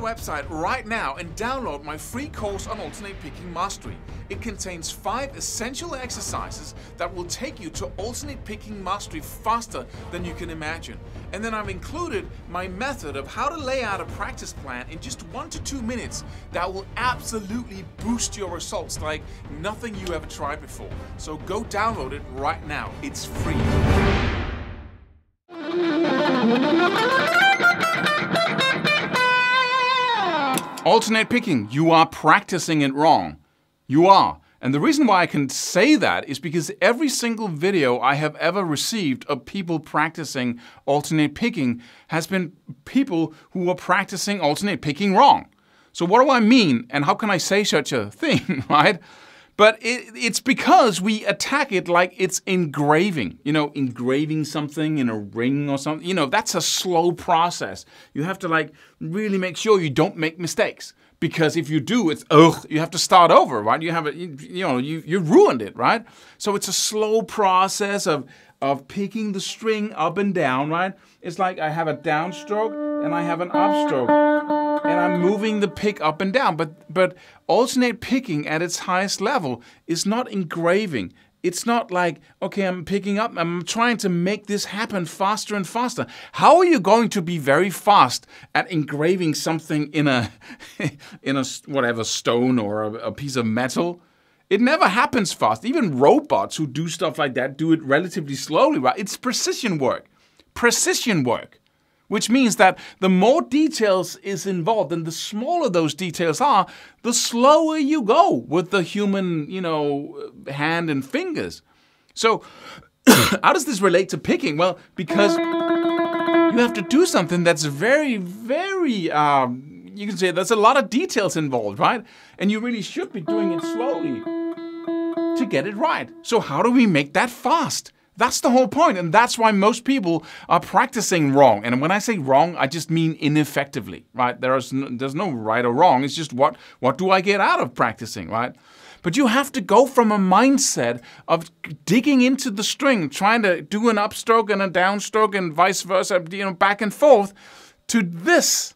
my website right now and download my free course on alternate picking mastery. It contains 5 essential exercises that will take you to alternate picking mastery faster than you can imagine. And then I've included my method of how to lay out a practice plan in just 1 to 2 minutes that will absolutely boost your results like nothing you ever tried before. So go download it right now. It's free. Alternate picking, you are practicing it wrong. You are. And the reason why I can say that is because every single video I have ever received of people practicing alternate picking has been people who are practicing alternate picking wrong. So what do I mean? And how can I say such a thing, right? But it's because we attack it like it's engraving. You know, engraving something in a ring or something. You know, that's a slow process. You have to like really make sure you don't make mistakes. Because if you do, it's you have to start over, right? You have it, you ruined it, right? So it's a slow process of picking the string up and down, right? It's like I have a downstroke and I have an upstroke. And I'm moving the pick up and down, but alternate picking at its highest level is not engraving. It's not like, okay, I'm picking up, I'm trying to make this happen faster and faster. How are you going to be very fast at engraving something in a whatever stone or a piece of metal? It never happens fast. Even robots who do stuff like that do it relatively slowly, right? It's precision work. Precision work. Which means that the more details is involved and the smaller those details are, the slower you go with the human, hand and fingers. So how does this relate to picking? Well, because you have to do something that's very, very, you can say there's a lot of details involved, right? And you really should be doing it slowly to get it right. So how do we make that fast? That's the whole point, and that's why most people are practicing wrong. And when I say wrong, I just mean ineffectively, right? There's no right or wrong. It's just what do I get out of practicing, right? But you have to go from a mindset of digging into the string, trying to do an upstroke and a downstroke and vice versa, back and forth, to this.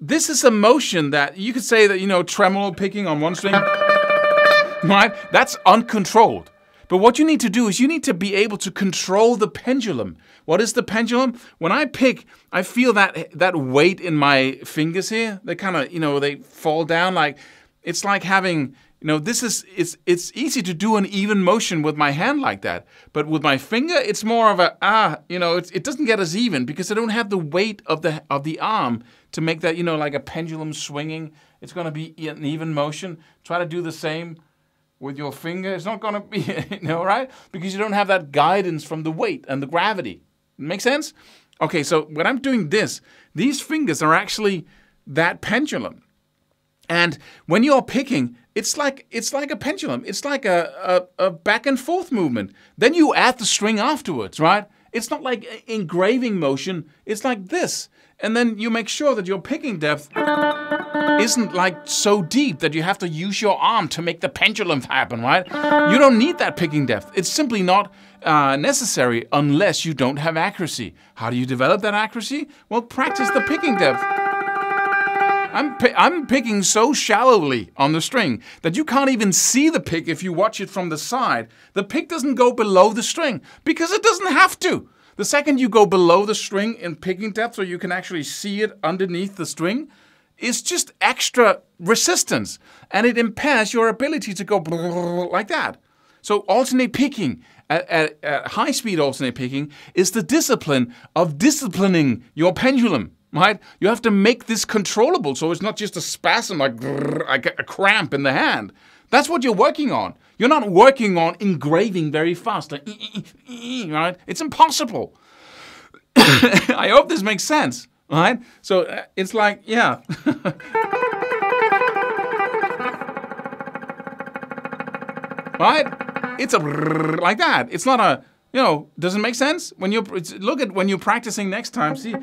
This is a motion that you could say that, tremolo picking on one string, right? That's uncontrolled. But what you need to do is you need to be able to control the pendulum. What is the pendulum? When I pick, I feel that weight in my fingers here. They kind of, they fall down. Like it's like having, it's easy to do an even motion with my hand like that. But with my finger, it's more of a it doesn't get as even because I don't have the weight of the arm to make that, like a pendulum swinging. It's going to be an even motion. Try to do the same with your finger. It's not going to be, right? Because you don't have that guidance from the weight and the gravity. Make sense? Okay, so when I'm doing this, these fingers are actually that pendulum. And when you're picking, it's like a pendulum. It's like a back and forth movement. Then you add the string afterwards, right? It's not like engraving motion. It's like this. And then you make sure that your picking depth isn't like so deep that you have to use your arm to make the pendulum happen, right? You don't need that picking depth. It's simply not necessary unless you don't have accuracy. How do you develop that accuracy? Well, practice the picking depth. I'm picking so shallowly on the string that you can't even see the pick if you watch it from the side. The pick doesn't go below the string because it doesn't have to. The second you go below the string in picking depth so you can actually see it underneath the string, it's just extra resistance and it impairs your ability to go like that. So alternate picking, at high speed alternate picking, is the discipline of disciplining your pendulum, right? You have to make this controllable so it's not just a spasm like a cramp in the hand. That's what you're working on. You're not working on engraving very fast, like, right? It's impossible. I hope this makes sense, right? So it's like, yeah. Right? It's a like that. It's not a, does it make sense? When you're, look at when you're practicing next time, see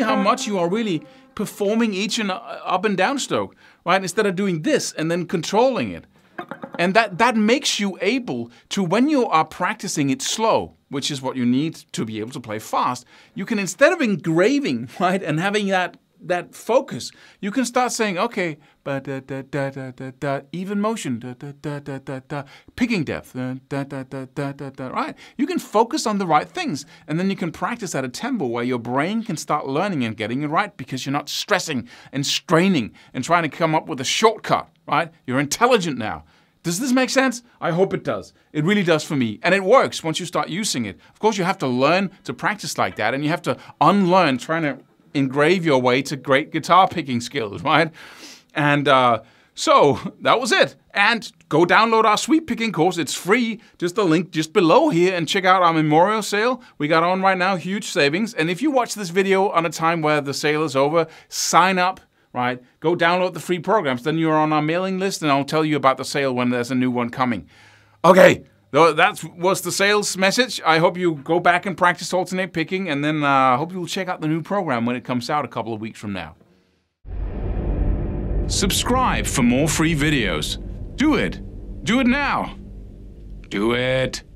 how much you are really performing each and up and down stroke, right? Instead of doing this and then controlling it. And that makes you able to, when you are practicing it slow, which is what you need to be able to play fast, you can, instead of engraving, right, and having that that focus, you can start saying, okay, even motion, picking depth, right? You can focus on the right things, and then you can practice at a tempo where your brain can start learning and getting it right because you're not stressing and straining and trying to come up with a shortcut, right? You're intelligent now. Does this make sense? I hope it does. It really does for me. And it works once you start using it. Of course, you have to learn to practice like that, and you have to unlearn trying to engrave your way to great guitar picking skills, right? And so that was it. And go download our sweep picking course. It's free. Just the link just below here, and check out our memorial sale we got on right now. Huge savings. And if you watch this video on a time where the sale is over, sign up, right? Go download the free programs. Then you're on our mailing list, and I'll tell you about the sale when there's a new one coming. Okay. That was the sales message. I hope you go back and practice alternate picking, and then I hope you'll check out the new program when it comes out a couple of weeks from now. Subscribe for more free videos. Do it. Do it now. Do it.